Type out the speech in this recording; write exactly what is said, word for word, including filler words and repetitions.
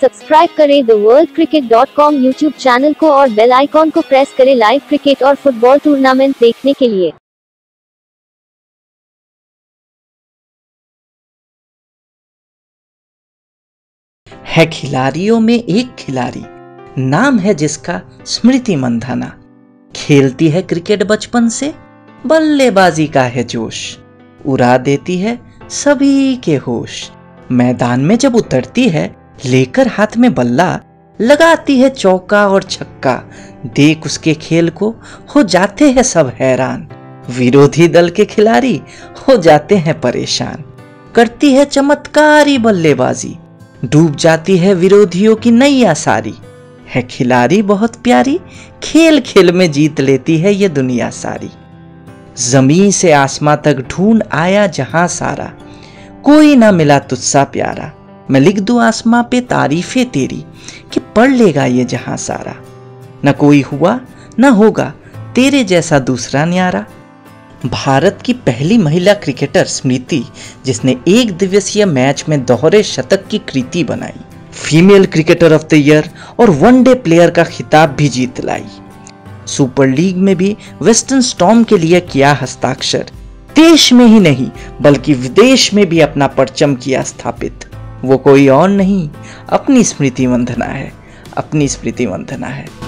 Subscribe करें the world cricket dot com YouTube channel को और बेल आइकॉन को प्रेस करें लाइव क्रिकेट और फुटबॉल टूर्नामेंट देखने के लिए। है खिलाड़ियों में एक खिलाड़ी, नाम है जिसका स्मृति मंधाना। खेलती है क्रिकेट बचपन से, बल्लेबाजी का है जोश, उड़ा देती है सभी के होश। मैदान में जब उतरती है लेकर हाथ में बल्ला, लगाती है चौका और छक्का। देख उसके खेल को हो जाते हैं सब हैरान, विरोधी दल के खिलाड़ी हो जाते हैं परेशान। करती है चमत्कारी बल्लेबाजी, डूब जाती है विरोधियों की नैया सारी। है खिलाड़ी बहुत प्यारी, खेल खेल में जीत लेती है ये दुनिया सारी। जमीन से आसमां तक ढूंढ आया जहां सारा, कोई ना मिला तुझसा प्यारा। मैं लिख दूं आसमां पे तारीफे तेरी, कि पढ़ लेगा ये जहां सारा। न कोई हुआ न होगा तेरे जैसा दूसरा न्यारा। भारत की पहली महिला क्रिकेटर स्मृति, जिसने एक दिवसीय मैच में दोहरे शतक की कृति बनाई, female cricketer of the year और वनडे प्लेयर का खिताब भी जीत लाई। सुपर लीग में भी वेस्टर्न स्टॉर्म के लिए किया हस्ताक्षर। देश में ही नहीं बल्कि विदेश में भी अपना परचम किया स्थापित। वो कोई और नहीं, अपनी स्मृति मंधना है, अपनी स्मृति मंधना है।